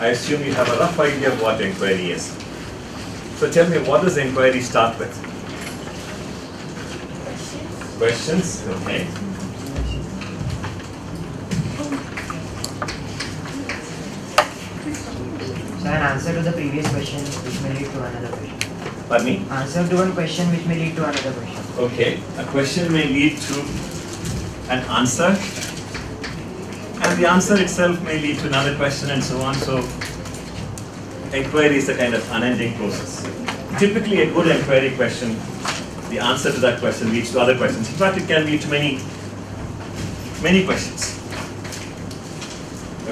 I assume you have a rough idea of what inquiry is. So tell me, what does inquiry start with? Questions? Okay. So an answer to the previous question which may lead to another question. Pardon me? Answer to one question which may lead to another question. Okay. A question may lead to an answer, and the answer itself may lead to another question, and so on. So inquiry is a kind of unending process. Typically a good inquiry question, the answer to that question leads to other questions. In fact, it can lead to many questions.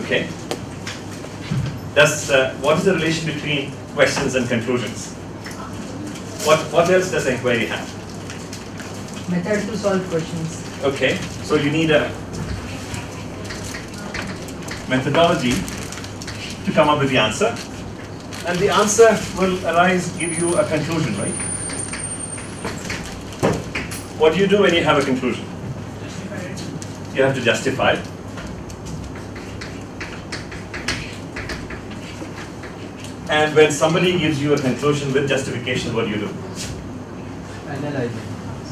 Okay. What is the relation between questions and conclusions? What else does inquiry have? Method to solve questions. Okay, so you need a methodology to come up with the answer, and the answer will give you a conclusion, right? What do you do when you have a conclusion? Justify it. You have to justify it. And when somebody gives you a conclusion with justification, what do you do? Analyze it.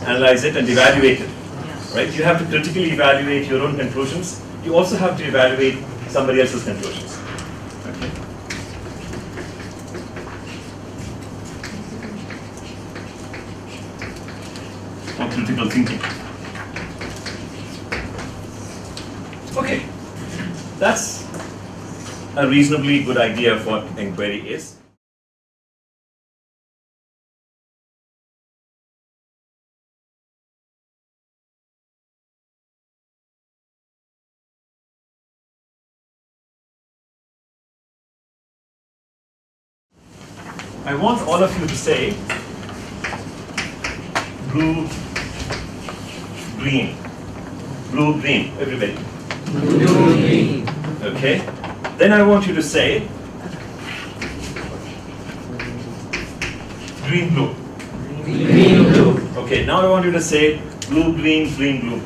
Analyze it and evaluate it. Yes. Right? You have to critically evaluate your own conclusions. You also have to evaluate somebody else's conclusions. Okay. Or critical thinking. Okay, that's a reasonably good idea of what inquiry is. I want all of you to say blue, green, blue, green, everybody. Blue, green. Okay. Then I want you to say green, blue. Green, blue. Okay, now I want you to say blue, green, green, blue.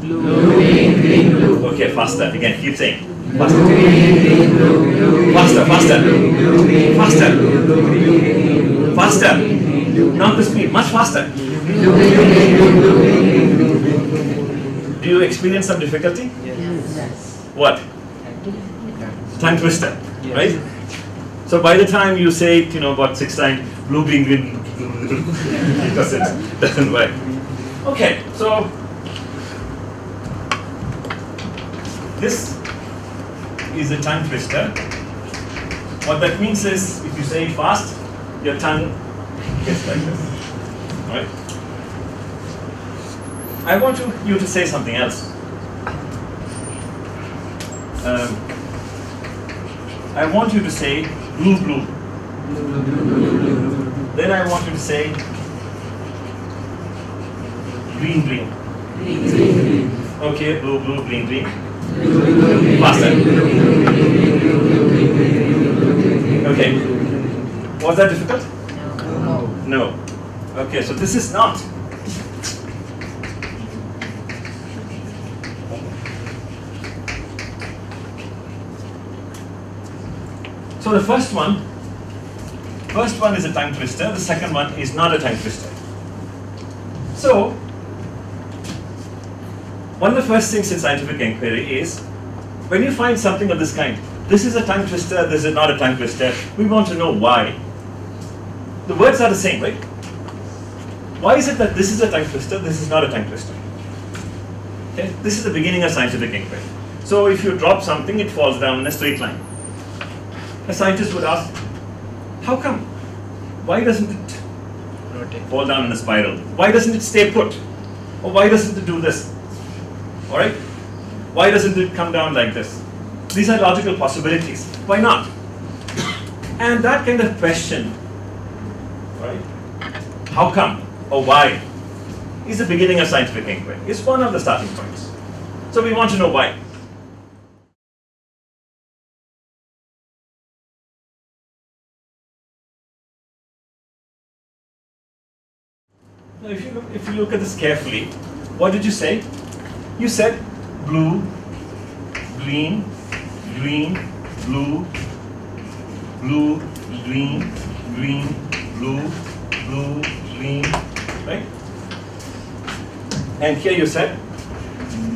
Blue, green, green, blue. Okay, faster. Again, keep saying. Faster. Blue, green, blue, blue, faster, faster. Blue, green, faster. Blue, faster. Not the speed, much faster. Blue, green, blue. Do you experience some difficulty? Yes. What? Tongue twister, yes. Right? So by the time you say it, about 6 times, blue, green, green, it doesn't work. Okay, so this is a tongue twister. What that means is, if you say it fast, your tongue gets like this. All right? I want you to say something else. I want you to say blue, blue. Then I want you to say green, green. Okay, blue, blue, green, green. Faster. Okay. Was that difficult? No. Okay, so this is not. So the first one is a tongue twister, the second one is not a tongue twister. So, one of the first things in scientific inquiry is, when you find something of this kind, this is a tongue twister, this is not a tongue twister, we want to know why. The words are the same, right? Why is it that this is a tongue twister, this is not a tongue twister? Okay? This is the beginning of scientific inquiry. So if you drop something, it falls down in a straight line. A scientist would ask, how come? Why doesn't it fall down in a spiral? Why doesn't it stay put? Or why doesn't it do this? Alright? Why doesn't it come down like this? These are logical possibilities. Why not? And that kind of question, right? How come? Or why? Is the beginning of scientific inquiry. It's one of the starting points. So we want to know why. Now, if you look at this carefully, what did you say? You said blue, green, green, blue, blue, green, green, blue, blue, green, right? And here you said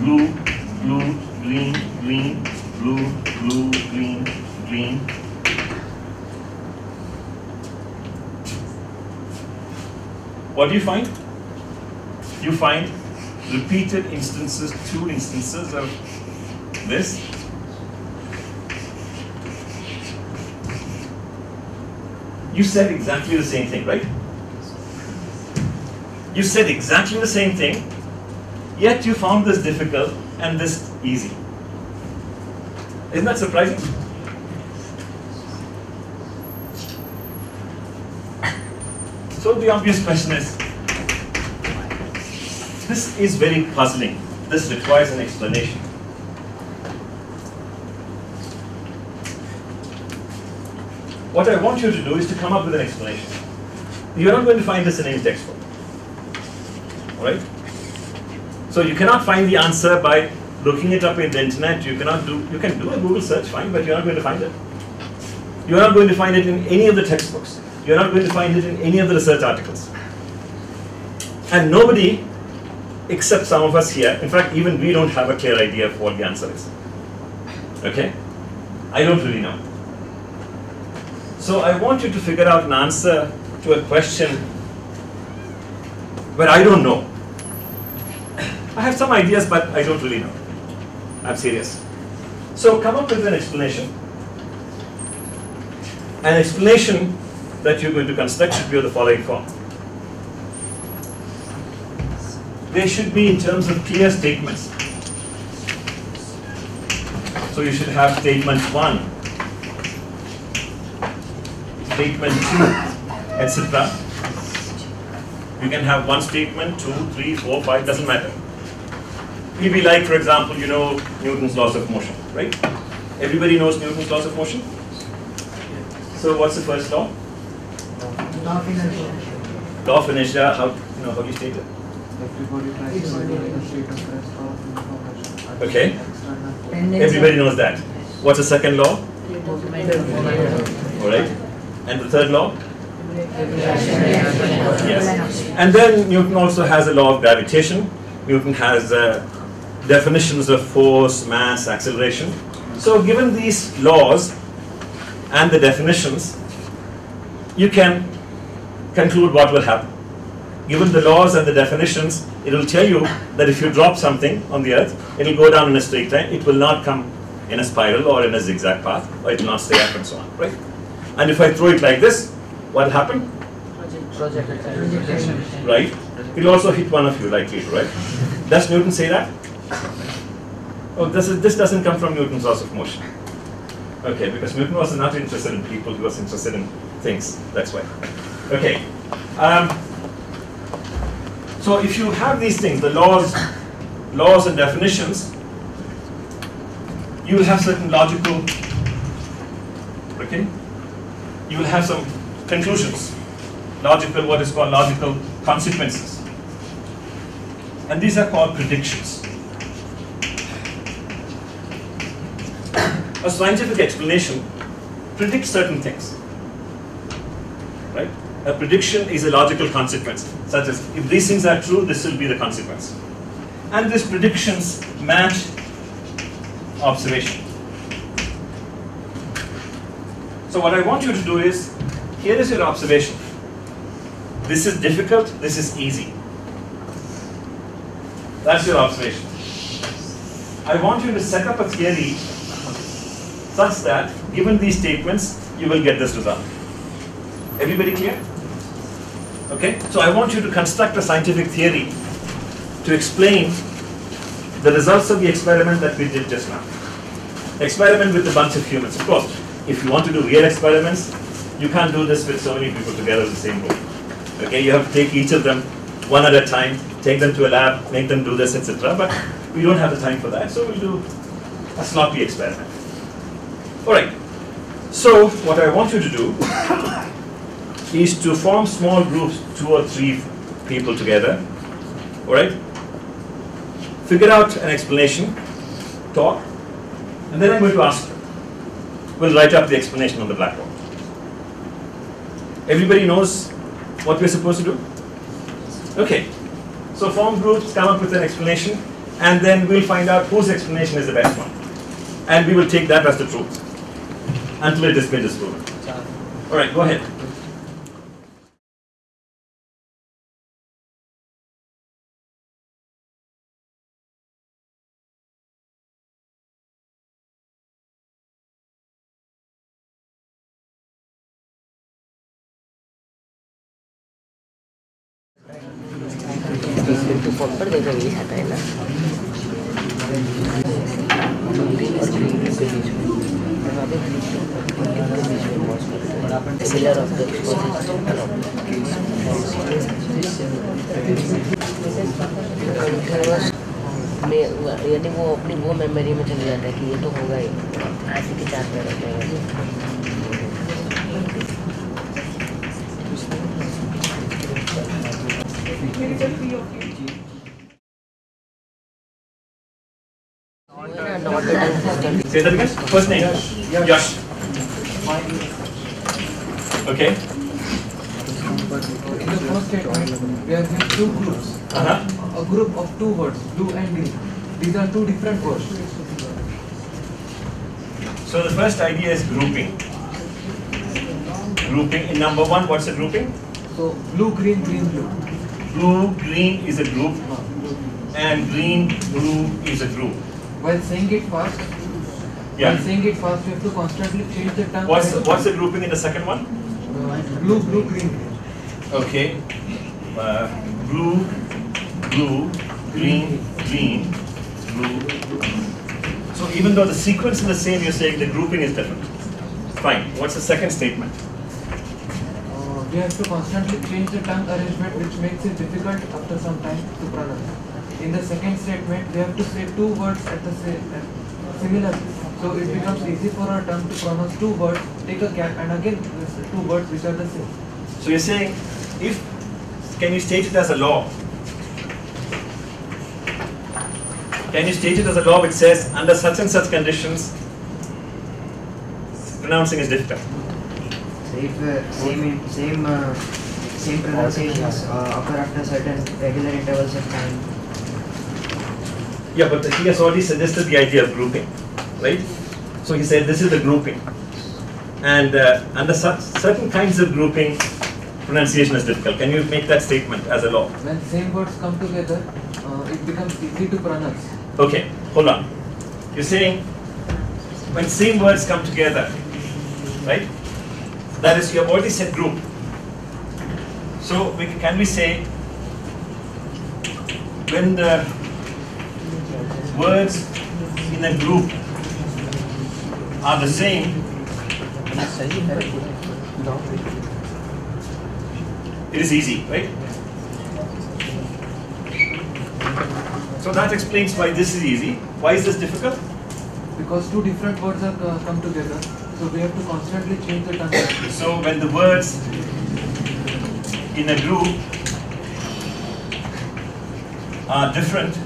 blue, blue, green, green, blue, blue, green, green. What do you find? You find repeated instances, two instances of this. You said exactly the same thing, right? You said exactly the same thing, yet you found this difficult and this easy. Isn't that surprising? So the obvious question is, this is very puzzling. This requires an explanation. What I want you to do is to come up with an explanation. You're not going to find this in any textbook. All right? So you cannot find the answer by looking it up in the internet. You can do a Google search, fine, but you're not going to find it. You're not going to find it in any of the textbooks. You're not going to find it in any of the research articles. And nobody, except some of us here, in fact, even we don't have a clear idea of what the answer is. Okay? I don't really know. So I want you to figure out an answer to a question where I don't know. I have some ideas, but I don't really know. I'm serious. So come up with an explanation. An explanation that you're going to construct should be of the following form. They should be in terms of clear statements. So you should have statement 1, statement 2, etc. You can have one statement, 2, 3, 4, 5, doesn't matter. It'll be like, for example, you know Newton's laws of motion, right? Everybody knows Newton's laws of motion? So what's the first law? Law of inertia. Law of inertia, how do you state it? Okay. Everybody knows that. What's the second law? All right. And the third law? Yes. And then Newton also has a law of gravitation. Newton has definitions of force, mass, acceleration. So given these laws and the definitions, you can conclude what will happen. Given the laws and the definitions, it will tell you that if you drop something on the earth, it will go down in a straight line. It will not come in a spiral or in a zigzag path, or it will not stay up and so on, right? And if I throw it like this, what will happen? Projection. Right? It will also hit one of you likely, right? Does Newton say that? Oh, this doesn't come from Newton's laws of motion. Okay, because Newton was not interested in people, he was interested in things. That's why. Okay. So if you have these things, the laws and definitions, you will have certain logical, okay? You will have some conclusions, logical, what is called logical consequences. And these are called predictions. A scientific explanation predicts certain things, right? A prediction is a logical consequence, such as if these things are true, this will be the consequence. And these predictions match observation. So what I want you to do is, here is your observation. This is difficult, this is easy. That's your observation. I want you to set up a theory such that, given these statements, you will get this result. Everybody clear? Okay, so I want you to construct a scientific theory to explain the results of the experiment that we did just now. Experiment with a bunch of humans. Of course, if you want to do real experiments, you can't do this with so many people together in the same room. Okay, you have to take each of them one at a time, take them to a lab, make them do this, etc. But we don't have the time for that, so we'll do a sloppy experiment. All right, so what I want you to do is to form small groups, 2 or 3 people together, all right? Figure out an explanation, talk, and then I'm going to ask you. We'll write up the explanation on the blackboard. Everybody knows what we're supposed to do? Okay, so form groups come up with an explanation, and then we'll find out whose explanation is the best one. And we will take that as the truth until it has been disproven. All right, go ahead. Say that again. First name? Yash. Okay. In the first statement, we are given two groups. A group of two words, blue and green. These are two different words. So the first idea is grouping. Grouping. In number one, what's a grouping? So blue, green, green, blue. Blue, green is a group, and green, blue is a group. While saying it fast, you have to constantly change the term. What's the grouping in the second one? Blue, blue, green. Okay. Blue, blue, green, green, blue. So even though the sequence is the same, you're saying the grouping is different. Fine. What's the second statement? We have to constantly change the tongue arrangement, which makes it difficult after some time to pronounce. In the second statement, we have to say two words at the same time. Similar, so it becomes easy for our tongue to pronounce two words, take a gap, and again two words which are the same. So you're saying, can you state it as a law? Can you state it as a law which says, under such and such conditions, pronouncing is difficult? So if same pronunciations occur after certain regular intervals of time. Yeah, but he has already suggested the idea of grouping, right? So he said this is the grouping, and under certain kinds of grouping, pronunciation is difficult. Can you make that statement as a law? When same words come together, it becomes easy to pronounce. Okay, hold on. You're saying when same words come together, right? That is, you have already said group. So can we say when the words in a group are the same, it is easy, right? So that explains why this is easy. Why is this difficult? Because two different words have come together, so we have to constantly change the tongue. So when the words in a group are different,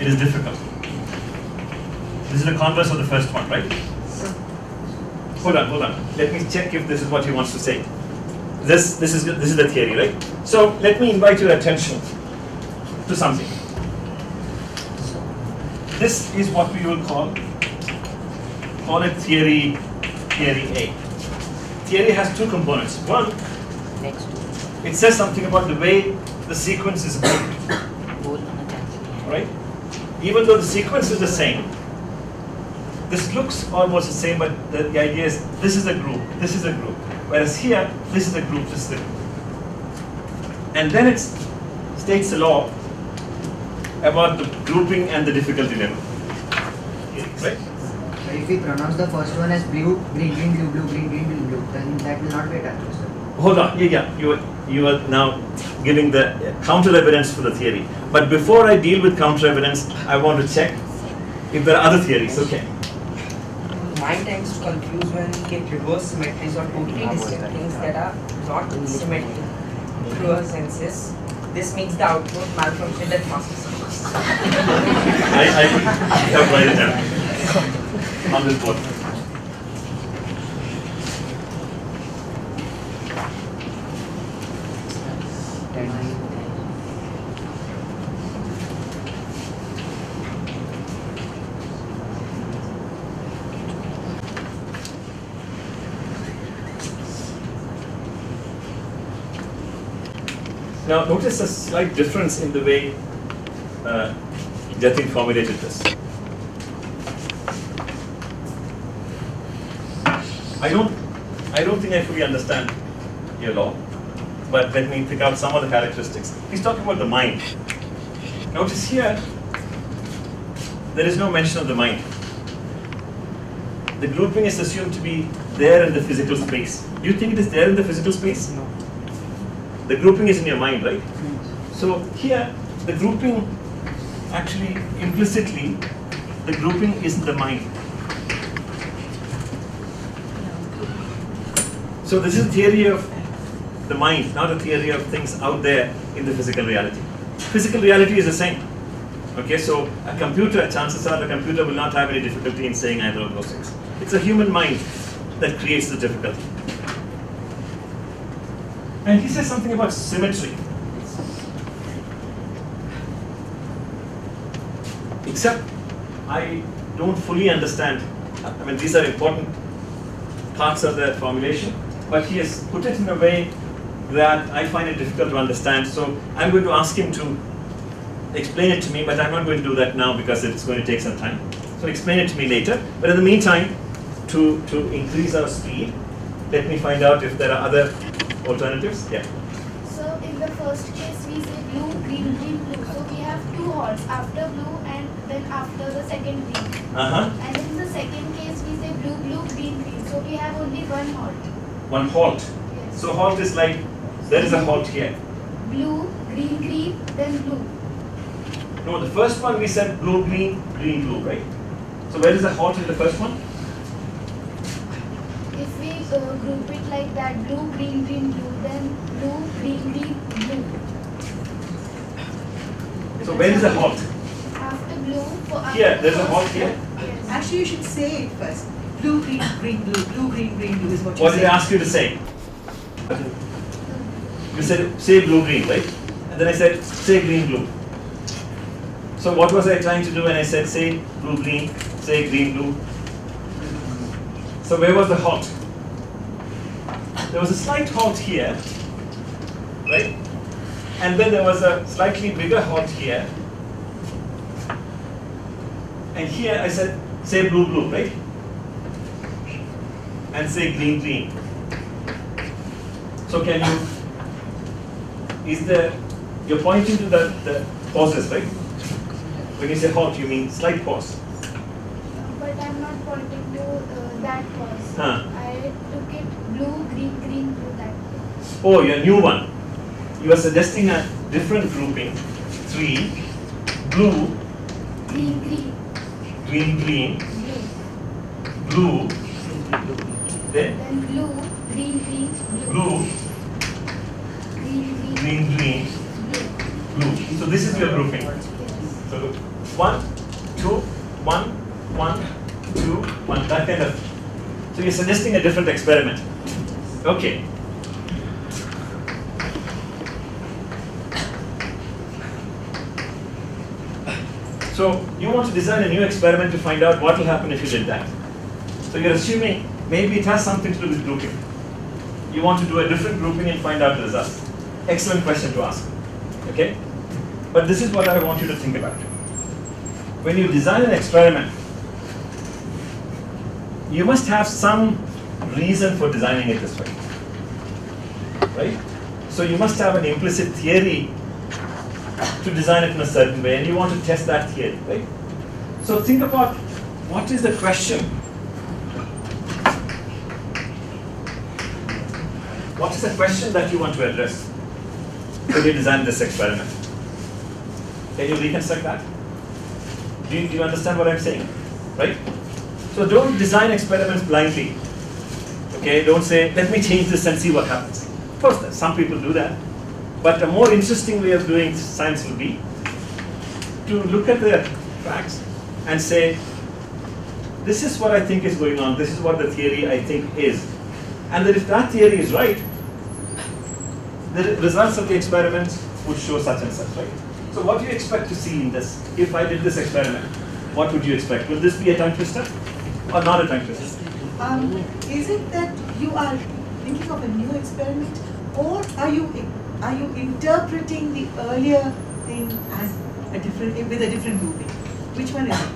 it is difficult. This is the converse of the first one, right? Hold on. Let me check if this is what he wants to say. This is the theory, right? So let me invite your attention to something. This is what we will call it theory A. Theory has two components. One, it says something about the way the sequence is built, right? Even though the sequence is the same, this looks almost the same, but the idea is this is a group, this is a group. Whereas here, this is a group, this is a group. And then it states a law about the grouping and the difficulty level. Right? So if we pronounce the first one as blue, green, green, blue, blue, green, green, blue, blue, then that will not be attached. Hold on, you are now giving the counter evidence for the theory. But before I deal with counter evidence, I want to check if there are other theories. Okay. Mind tends to confuse when we get reverse symmetries or totally distinct things that are not symmetric through our senses. This makes the output malfunctioned and masterful. I would have written it down on this board. Now notice a slight difference in the way Jatin formulated this. I don't think I fully understand your law, but let me pick out some of the characteristics. He's talking about the mind. Notice here, there is no mention of the mind. The grouping is assumed to be there in the physical space. You think it is there in the physical space? No. The grouping is in your mind, right? So here, the grouping actually implicitly, the grouping is in the mind. So this is theory of the mind, not a theory of things out there in the physical reality. Physical reality is the same. Okay, so a computer, chances are the computer will not have any difficulty in saying either of those things. It's a human mind that creates the difficulty. And he says something about symmetry. Except I don't fully understand. I mean, these are important parts of the formulation, but he has put it in a way that I find it difficult to understand. So I'm going to ask him to explain it to me, but I'm not going to do that now because it's going to take some time. So explain it to me later. But in the meantime, to increase our speed, let me find out if there are other alternatives? Yeah. So in the first case we say blue, green, green, blue. So we have two halls, after blue and then after the second green. And in the second case we say blue, blue, green, green. So we have only one halt. One halt. Yes. So halt is like, there is a halt here. Blue, green, green, then blue. No, the first one we said blue, green, blue, right? So where is the halt in the first one? If we group it like that, blue, green, blue, then blue, green, blue. So where is the halt? After blue. Here, there's a halt here. Yes. Actually, you should say it first. Blue, green, green, blue is what you say. What did I ask you to say? You said, say blue, green, right? And then I said, say green, blue. So what was I trying to do when I said, say blue, green, say green, blue? So where was the halt? There was a slight halt here, right? And then there was a slightly bigger halt here. And here I said, say blue, blue, right? And say green, green. So can you, you're pointing to the pauses, right? When you say halt, you mean slight pause. But I'm not pointing to that pause. Huh. I took it blue, green, green, blue, that pause. Oh, your new one. You are suggesting a different grouping. Three, blue, green, green, green, green, blue, blue, then blue, green, green, blue, green, green, green, blue. So this is your grouping. So look, one, two, one, one, two, one, that kind of. So you're suggesting a different experiment. Okay. So you want to design a new experiment to find out what will happen if you did that. So you're assuming maybe it has something to do with grouping. You want to do a different grouping and find out the results. Excellent question to ask. Okay? But this is what I want you to think about. When you design an experiment, you must have some reason for designing it this way, right? So you must have an implicit theory to design it in a certain way, and you want to test that theory, right? So think about what is the question? What is the question that you want to address when you design this experiment? Can you reconstruct that? Do you understand what I'm saying, right? So don't design experiments blindly, okay? Don't say, let me change this and see what happens. Of course, some people do that, but a more interesting way of doing science would be to look at the facts and say, this is what I think is going on, this is what the theory I think is. And that if that theory is right, the results of the experiment would show such and such, right? So what do you expect to see in this? If I did this experiment, what would you expect? Will this be a tongue twister? Or not a tongue twister? Is it that you are thinking of a new experiment, or are you Are you interpreting the earlier thing as a different, with a different meaning? Which one is it?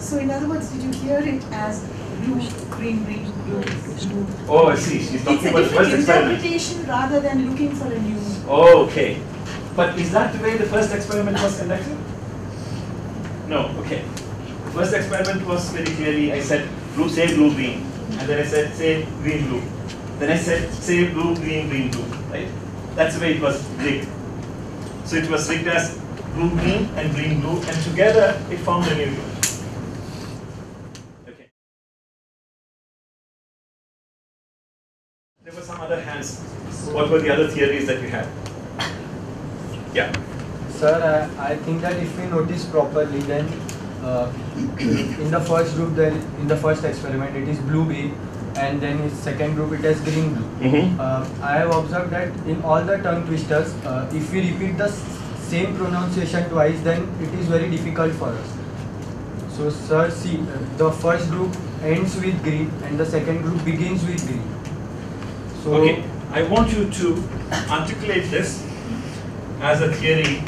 So in other words, did you hear it as blue, green, green, blue, blue? Oh, I see. She's talking about the first experiment. It's a different interpretation rather than looking for a new. Oh, okay. But is that the way the first experiment was conducted? No, okay. The first experiment was very clearly, I said, blue, say blue, green. And then I said, say green, blue. Then I said, say blue, green, green, blue. Right? That's the way it was rigged. So it was rigged as blue, green, and green, blue. And together, it formed a new blue. There were some other hands. What were the other theories that we had? Yeah. Sir, I think that if we notice properly, then in the first group, then in the first experiment, it is blue B, and then in second group, it is green blue. Mm-hmm. I have observed that in all the tongue twisters, if we repeat the same pronunciation twice, then it is very difficult for us. So, sir, see, the first group ends with green, and the second group begins with green. So okay, I want you to articulate this as a theory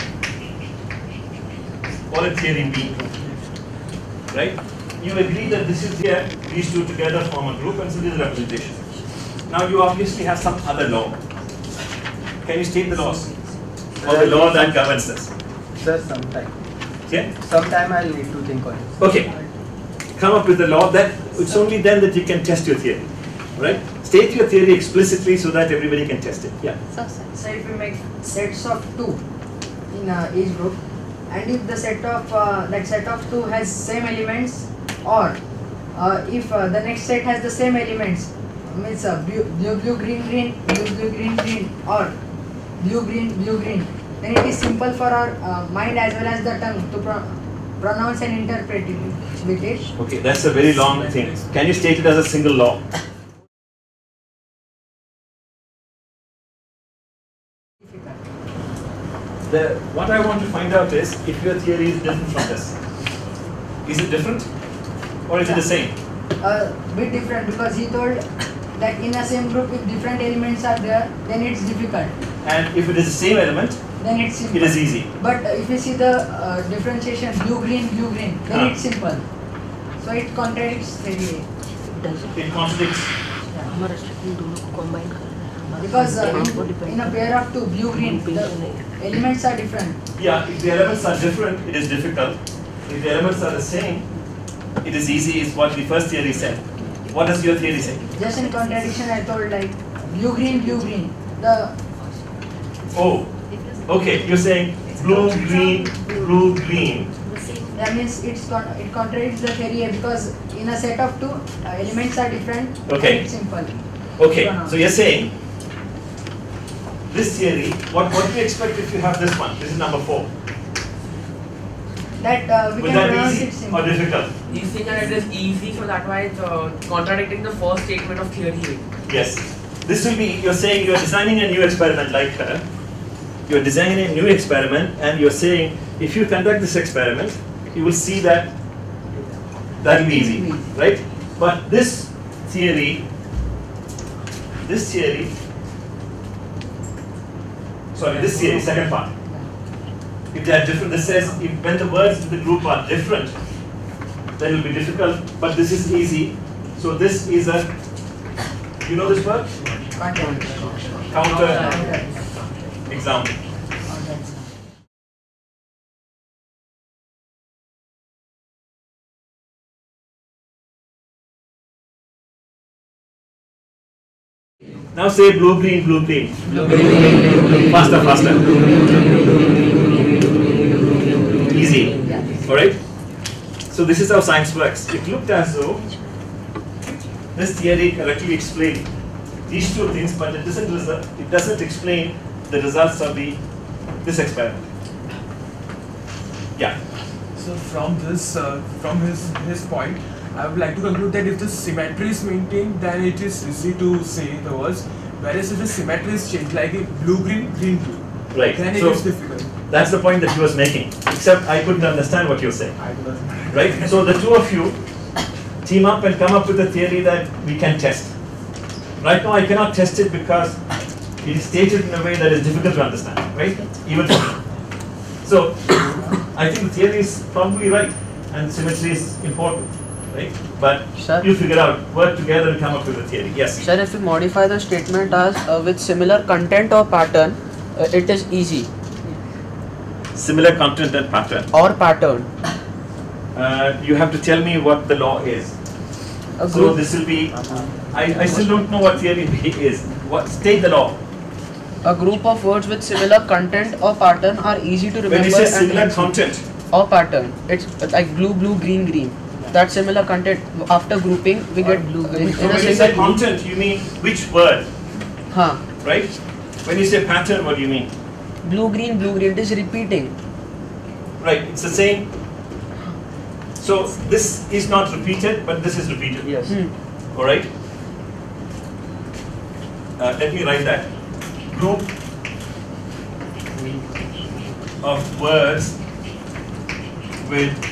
or a theory B, right? You agree that this is here, these two together form a group, and so this is representation. Now you obviously have some other law. Can you state the laws? Or the law that governs this? Sir, sometime. Yeah? Sometime I'll need to think on it. Okay. Come up with the law that it's only then that you can test your theory, right? State your theory explicitly so that everybody can test it. Yeah. So if we make sets of 2 in each group, and if the set of that set of 2 has same elements, or if the next set has the same elements, means blue, blue, green, green, blue, blue, green, green, or blue, green, then it is simple for our mind as well as the tongue to pronounce and interpret it with it. Okay, that's a very long thing. Can you state it as a single law? What I want to find out is if your theory is different from this. Is it different or is it the same? A bit different, because he told that in the same group if different elements are there, then it's difficult. And if it is the same element, then it's simple. It is easy. But if you see the differentiation blue, green, then it's simple. So it contradicts the theory. It contradicts. Yeah. Because in a pair of 2, blue, green, the elements are different. Yeah, if the elements are different, it is difficult. If the elements are the same, it is easy, is what the first theory said. What does your theory say? Just in contradiction, I told like blue, green, blue, green. The oh, okay, you're saying blue, green, blue, green. That means it contradicts the theory because in a set of 2, elements are different, okay, and it's simple. Okay, so you're saying this theory, what do you expect if you have this one? This is number 4. That we can pronounce it simple. Or difficult? It is easy, so that's why it's contradicting the first statement of theory. Yes. This will be, you're saying you're designing a new experiment like her. You're designing a new experiment and you're saying if you conduct this experiment, you will see that that'll be easy, right? But this theory, second part. If they are different, this says if when the words in the group are different, then it will be difficult, but this is easy. So this is a, you know this word? Counter example. Now say blue, green, blue, green. Faster, faster. Easy. Alright? So this is how science works. It looked as though this theory correctly explained these two things, but it doesn't explain the results of this experiment. Yeah. So from his point, I would like to conclude that if the symmetry is maintained, then it is easy to say the words. Whereas if the symmetry is changed, like blue, green, green, blue, right, then so it is difficult. That's the point that he was making. Except I couldn't understand what you were saying. I couldn't. Right. So the two of you team up and come up with a theory that we can test. Right now I cannot test it because it is stated in a way that is difficult to understand, right? Even so, I think the theory is probably right and symmetry is important, right? But sir, you figure out, work together and come up with a theory. Yes. Sir, if you modify the statement as with similar content or pattern, it is easy. Similar content and pattern. Or pattern. You have to tell me what the law is. So this will be, I still don't know what theory B is. What, state the law. A group of words with similar content or pattern are easy to remember. When it says similar content. Or pattern. It's like blue, blue, green, green. That similar content, after grouping, we get blue, green. When you say content, you mean which word? Huh. Right? When you say pattern, what do you mean? Blue, green, it is repeating. Right, it's the same. So this is not repeated, but this is repeated. Yes. Hmm. All right. Let me write that. Group of words with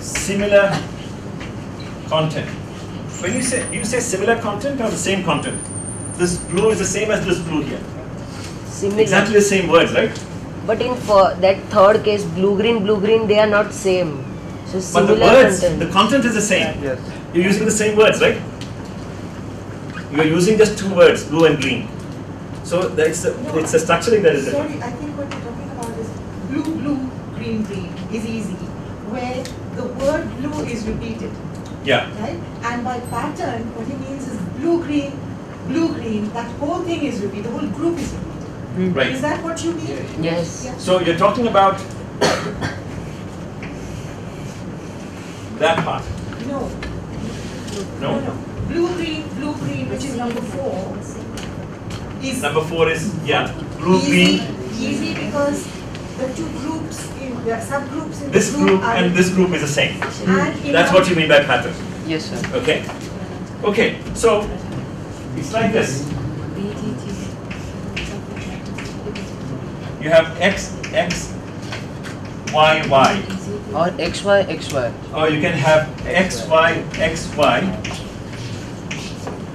similar content. When you say similar content or the same content? This blue is the same as this blue here. Similar. Exactly the same words, right? But in that third case, blue, green, they are not same. So similar, but the words, content. The content is the same. Yes. You're using the same words, right? You're using just two words, blue and green. So that's it's a structuring that is different. Sorry, I think what you're talking about is blue, green, green is easy, where the word blue is repeated. Yeah. Right? And by pattern, what he means is blue, green, that whole thing is repeated, the whole group is repeated. Right. Is that what you mean? Yes. Yeah. So you're talking about that part. No. No? No. Blue, green, which is number 4. Easy. Number 4 is, yeah, blue, green. Easy because the two groups, the subgroups in this group and this group is the same. Mm. That's what you mean by pattern. Yes, sir. Okay. Okay, so it's like this. You have X, Y, Y. Or X, Y, X, Y. Or you can have X, Y, X, Y.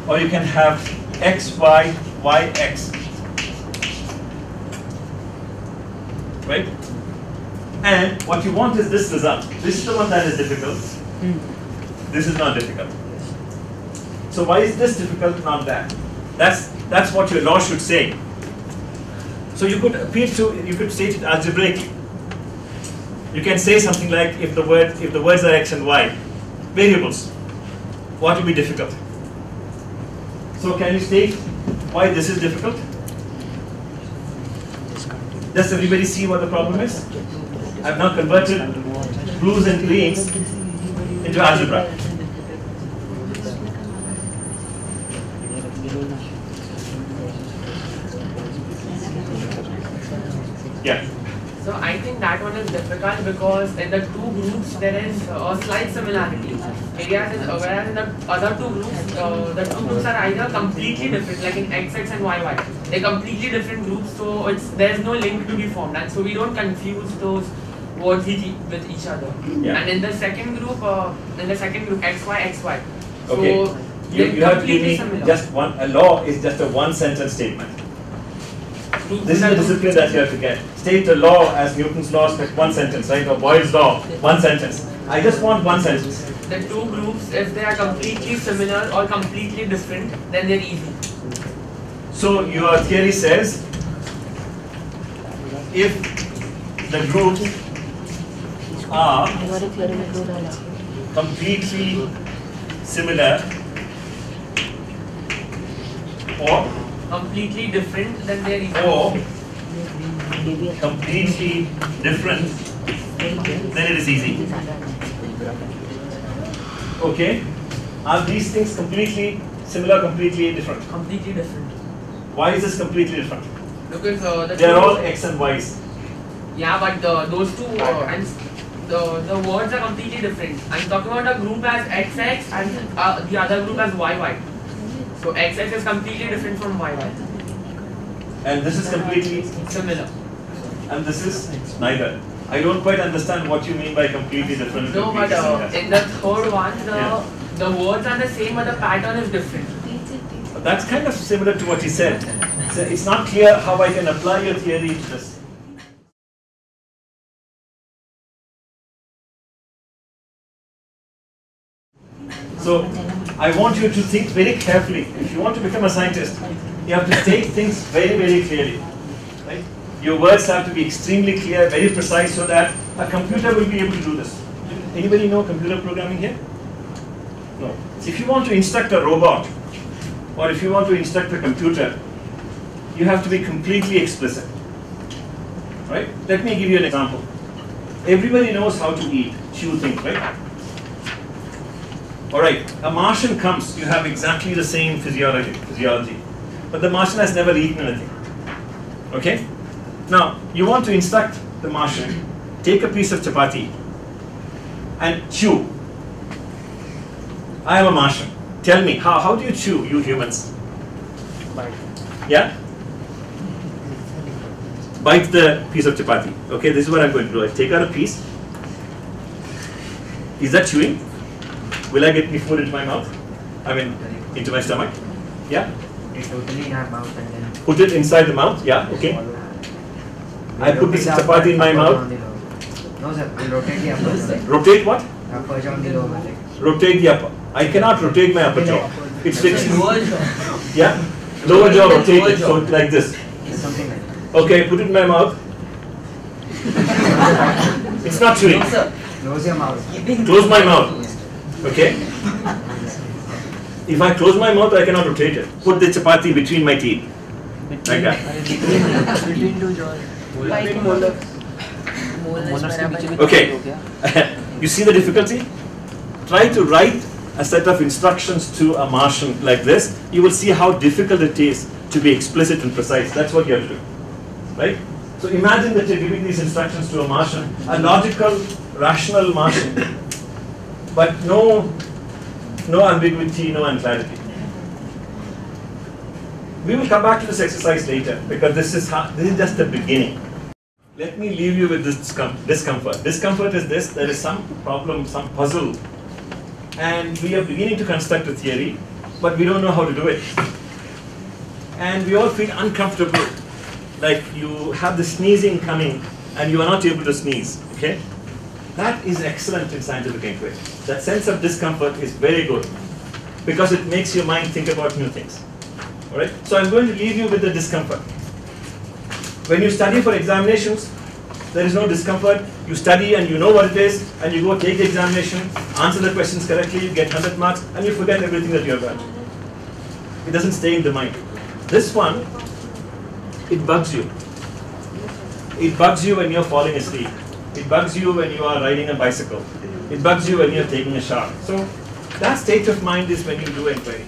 Or you can have X, Y, Y, X. Right? And what you want is this result. This is the one that is difficult. Mm. This is not difficult. So why is this difficult, not that? That's what your law should say. So you could appeal to, you could state it algebraically. You can say something like, if the words are X and Y, variables, what will be difficult? So can you state why this is difficult? Does everybody see what the problem is? I've now converted blues and greens into algebra. Yeah. So I think that one is difficult because in the two groups there is a slight similarity. Whereas in the other two groups, the two groups are either completely different, like in XX and YY. They're completely different groups, so there's no link to be formed, and so we don't confuse those words with each other. Yeah. And in the second group, XY, XY. So okay. You have to give me just one. A law is just a one-sentence statement. This is the discipline that you have to get. State the law as Newton's law, like one sentence, right? Or Boyle's law, one sentence. I just want one sentence. The two groups, if they are completely similar or completely different, then they're easy. So your theory says, if the groups are completely similar or completely different, then they are easy. Or completely different, then it is easy. Okay. Are these things completely similar, completely different? Completely different. Why is this completely different? Because they are all X and Y's. Yeah, but those two and the words are completely different. I'm talking about a group as XX and the other group as YY. So XX is completely different from YY. And this is completely similar. And this is neither. I don't quite understand what you mean by completely different. No, but in the third one, the words are the same, but the pattern is different. That's kind of similar to what he said. So it's not clear how I can apply your theory to this. So I want you to think very carefully. If you want to become a scientist, you have to take things very, very clearly. Right? Your words have to be extremely clear, very precise, so that a computer will be able to do this. Anybody know computer programming here? No. So if you want to instruct a robot, or if you want to instruct a computer, you have to be completely explicit. Right? Let me give you an example. Everybody knows how to eat, chew things, right? Alright, a Martian comes, you have exactly the same physiology. But the Martian has never eaten anything. Okay? Now, you want to instruct the Martian, take a piece of chapati and chew. I am a Martian. Tell me, how do you chew, you humans? Bite. Yeah? Bite the piece of chapati. Okay, this is what I'm going to do. I take out a piece. Is that chewing? Will I get any food into my mouth? I mean, into my stomach? Yeah? Put it inside the mouth? Yeah, okay. I put this chapati in my mouth. No, sir. Rotate what? Rotate the upper. I cannot rotate my upper jaw. It's fixed. Yeah? Lower jaw rotated, so like this. Okay, put it in my mouth. It's not chewing. Close your mouth. Close my mouth. Okay? If I close my mouth, I cannot rotate it. Put the chapati between my teeth. Like that. Between two jaws. Okay. You see the difficulty? Try to write a set of instructions to a Martian like this, you will see how difficult it is to be explicit and precise. That's what you have to do, right? So imagine that you're giving these instructions to a Martian, a logical, rational Martian, but no ambiguity, no unclarity. We will come back to this exercise later, because this is just the beginning. Let me leave you with this discomfort. Discomfort is this, there is some problem, some puzzle, and we are beginning to construct a theory, but we don't know how to do it. And we all feel uncomfortable, like you have the sneezing coming and you are not able to sneeze, okay? That is excellent in scientific inquiry. That sense of discomfort is very good because it makes your mind think about new things, all right? So I'm going to leave you with the discomfort. When you study for examinations, there is no discomfort. You study and you know what it is, and you go take the examination, answer the questions correctly, you get 100 marks, and you forget everything that you have done. It doesn't stay in the mind. This one, it bugs you. It bugs you when you're falling asleep. It bugs you when you are riding a bicycle. It bugs you when you're taking a shower. So that state of mind is when you do inquiry.